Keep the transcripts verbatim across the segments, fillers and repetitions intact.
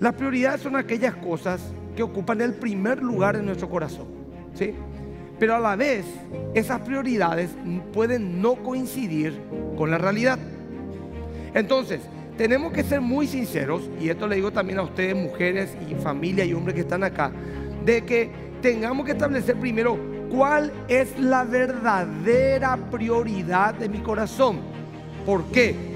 Las prioridades son aquellas cosas que ocupan el primer lugar en nuestro corazón, ¿sí? Pero a la vez, esas prioridades pueden no coincidir con la realidad. Entonces, tenemos que ser muy sinceros, y esto le digo también a ustedes, mujeres y familia y hombres que están acá, de que tengamos que establecer primero cuál es la verdadera prioridad de mi corazón. ¿Por qué?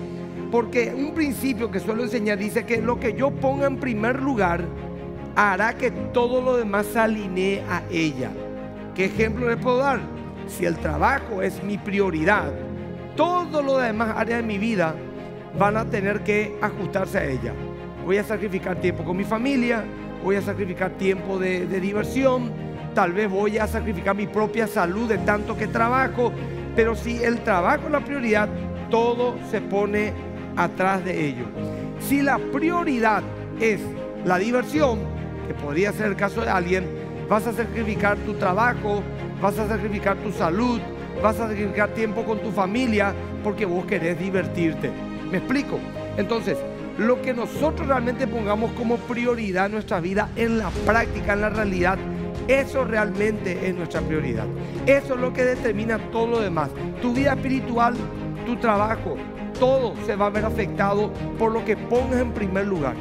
Porque un principio que suelo enseñar dice que lo que yo ponga en primer lugar hará que todo lo demás se alinee a ella. ¿Qué ejemplo le puedo dar? Si el trabajo es mi prioridad, todas las demás áreas de mi vida van a tener que ajustarse a ella. Voy a sacrificar tiempo con mi familia, voy a sacrificar tiempo de, de diversión, tal vez voy a sacrificar mi propia salud de tanto que trabajo, pero si el trabajo es la prioridad, todo se pone atrás de ello. Si la prioridad es la diversión, que podría ser el caso de alguien, vas a sacrificar tu trabajo, vas a sacrificar tu salud, vas a sacrificar tiempo con tu familia porque vos querés divertirte. ¿Me explico? Entonces, lo que nosotros realmente pongamos como prioridad en nuestra vida, en la práctica, en la realidad, eso realmente es nuestra prioridad. Eso es lo que determina todo lo demás. Tu vida espiritual, tu trabajo, todo se va a ver afectado por lo que pongas en primer lugar.